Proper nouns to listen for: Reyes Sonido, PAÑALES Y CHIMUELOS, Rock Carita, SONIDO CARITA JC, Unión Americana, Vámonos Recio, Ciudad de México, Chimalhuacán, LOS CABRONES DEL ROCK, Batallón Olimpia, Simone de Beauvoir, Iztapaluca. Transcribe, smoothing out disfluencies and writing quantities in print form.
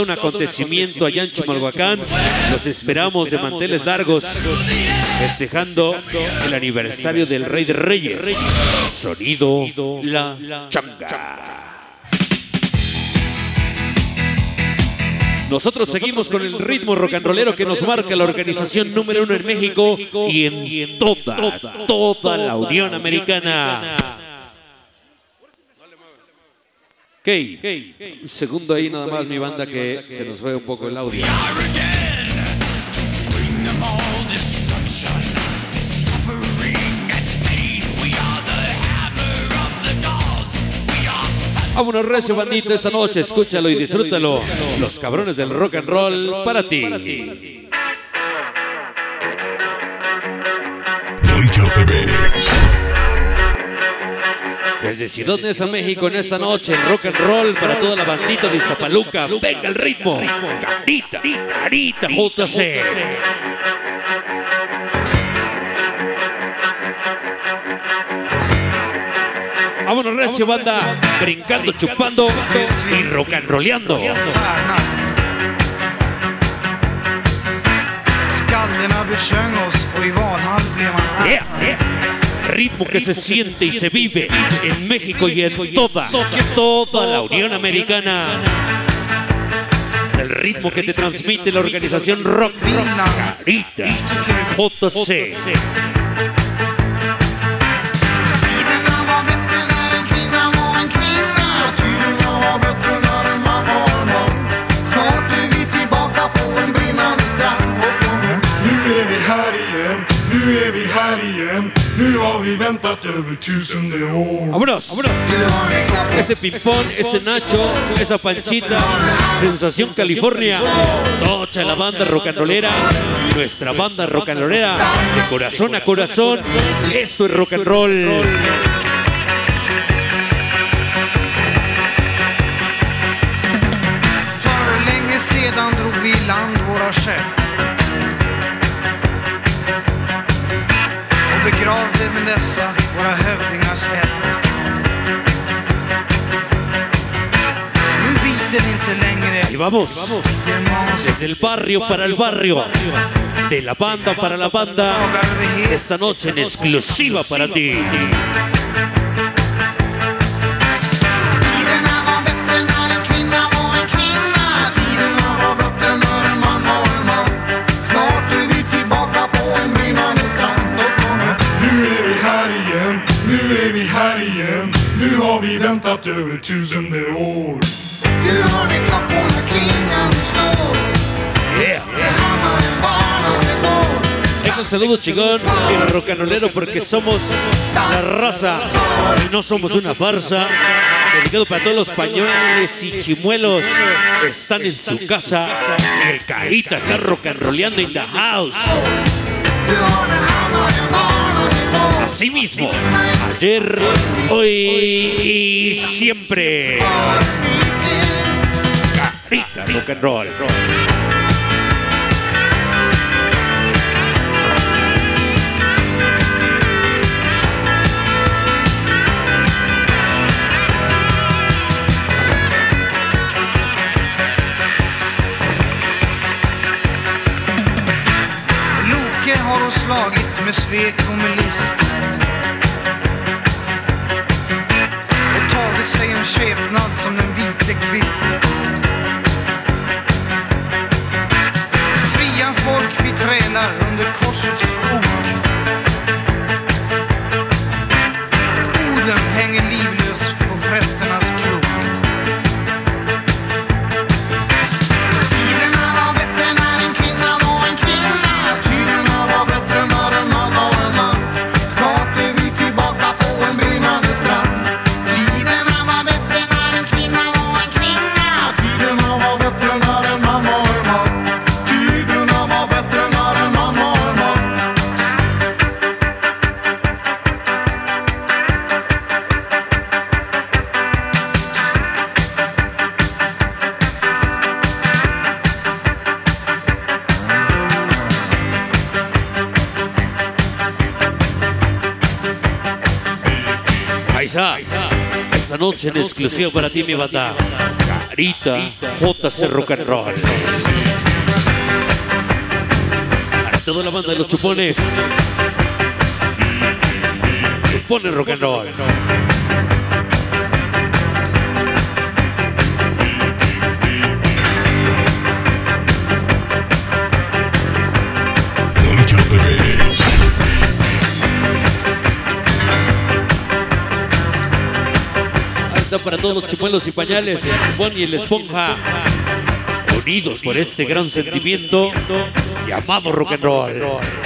Un acontecimiento allá en Chimalhuacán, los esperamos de manteles largos, festejando el aniversario del Rey de Reyes, Sonido La Changa. Nosotros seguimos con el ritmo rock and rollero que nos marca la organización número uno en México y en toda la Unión Americana. Okay. Un segundo ahí nada más, mi banda, que se nos fue un poco el audio. Vámonos recio, bandita, esta noche. Escúchalo y disfrútalo. Los cabrones del rock and roll para ti. Desde Ciudad de México en esta noche, en rock and roll para toda la bandita de Iztapaluca. Venga el ritmo, Carita, Carita, JC. Vámonos recio, banda, brincando, chupando y rock and rolleando. Ritmo que se siente y se vive en México y en toda la Unión Americana. Es el ritmo que te transmite la organización Rock Carita JC. Vámonos. Ese Pimpón, ese Nacho, esa Panchita, Sensación California, tocha la banda rock and rollera, nuestra banda rock and rollera, de corazón a corazón. Esto es rock and roll. Begravde med dessa våra hövdingars hett. Nu biter inte längre. Y vamos desde el barrio para el barrio, de la banda para la banda, esta noche en exclusiva para ti. Över tusende år. Du har din klapp på när klingan slår. Det hamnar en barn och det går. Un saludo chingón y rocanolero, porque somos la raza y no somos una farsa. Dedicado para todos los pañales y chimuelos. Están en su casa. El Carita está rocanroleando in the house. Du har en hamnar en barn och det går. Así mismo, ayer, hoy y siempre. Carita rock and roll. Loke har hon slagit med svek och med list. Sig en skepnad som den vite kvisten. Fria folk vi tränar under korsets ok. Orden hänger livlös på prästernas krok. Tiderna var bättre när en kvinna var en kvinna. Tiderna var bättre när en man var en man. Snart är vi tillbaka på en brinnande strand. Esta noche en exclusiva para ti, mi bata. Carita, JC Rock and Roll. Para toda la banda de los chupones. Chupones Rock and Roll. Para todos los chimuelos y pañales, el chupón y el esponja, unidos por este gran sentimiento llamado rock and roll.